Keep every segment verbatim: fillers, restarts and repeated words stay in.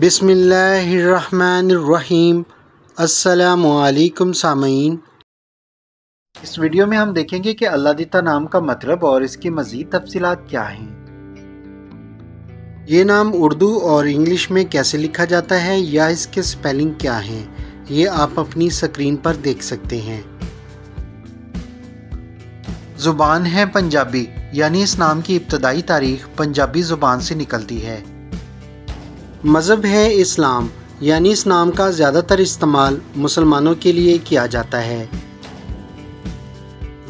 बिस्मिल्लाहिर्रहमानिर्रहीम। अस्सलामुअलैकुम सामीन। इस वीडियो में हम देखेंगे कि अल्लाह दिता नाम का मतलब और इसकी मज़ीद तफसीलात क्या हैं। ये नाम उर्दू और इंग्लिश में कैसे लिखा जाता है या इसके स्पेलिंग क्या हैं, ये आप अपनी स्क्रीन पर देख सकते हैं। ज़ुबान है पंजाबी, यानी इस नाम की इब्तदाई तारीख पंजाबी ज़ुबान से निकलती है। मज़हब है इस्लाम, यानी इस नाम का ज़्यादातर इस्तेमाल मुसलमानों के लिए किया जाता है।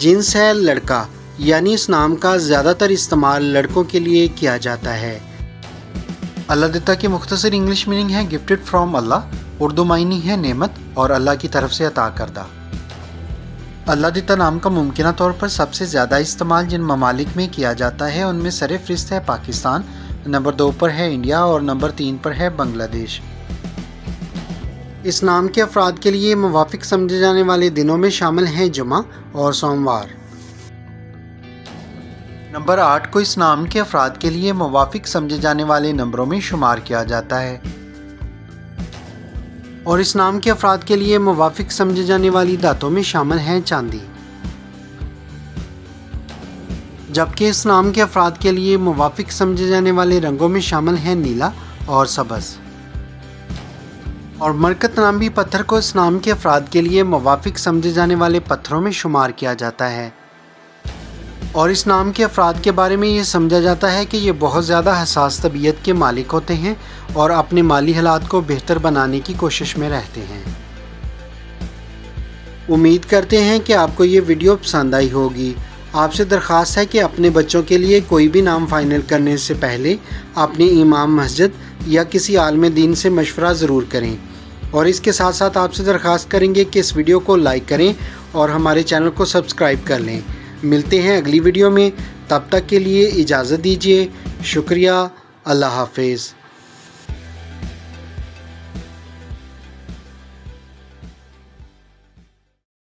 जिन्स है लड़का, यानी इस नाम का ज़्यादातर इस्तेमाल लड़कों के लिए किया जाता है। अल्लाह दित्ता की मुख्तसर इंग्लिश मीनिंग है गिफ्टेड फ्राम अल्लाह, उर्दू मायनी है नेमत और अल्लाह की तरफ से अता करदा। अल्लाह दित्ता नाम का मुमकिना तौर पर सबसे ज़्यादा इस्तेमाल जिन ममालिक में किया जाता है उनमें सरे फहरिस्त है पाकिस्तान, नंबर दो पर है इंडिया और नंबर तीन पर है बांग्लादेश। इस नाम के अफराद के लिए मुवाफिक समझे जाने वाले दिनों में शामिल हैं जुमा और सोमवार। नंबर आठ को इस नाम के अफराद के लिए मुवाफिक समझे जाने वाले नंबरों में शुमार किया जाता है और इस नाम के अफराद के लिए मुवाफिक समझे जाने वाली दातों में शामिल हैं चांदी, जबकि इस नाम के अफराद के लिए मुवाफिक समझे जाने वाले रंगों में शामिल हैं नीला और सब्ज़। और मरकत नाम भी पत्थर को इस नाम के अफराद के लिए मुवाफिक समझे जाने वाले पत्थरों में शुमार किया जाता है और इस नाम के अफराद के बारे में ये समझा जाता है कि ये बहुत ज़्यादा हसास तबीयत के मालिक होते हैं और अपने माली हालात को बेहतर बनाने की कोशिश में रहते हैं। उम्मीद करते हैं कि आपको ये वीडियो पसंद आई होगी। आपसे दरख्वास्त है कि अपने बच्चों के लिए कोई भी नाम फ़ाइनल करने से पहले अपने इमाम मस्जिद या किसी आलिम दीन से मशवरा ज़रूर करें। और इसके साथ साथ आपसे दरख्वास्त करेंगे कि इस वीडियो को लाइक करें और हमारे चैनल को सब्सक्राइब कर लें। मिलते हैं अगली वीडियो में, तब तक के लिए इजाज़त दीजिए। शुक्रिया। अल्लाह हाफ़िज़।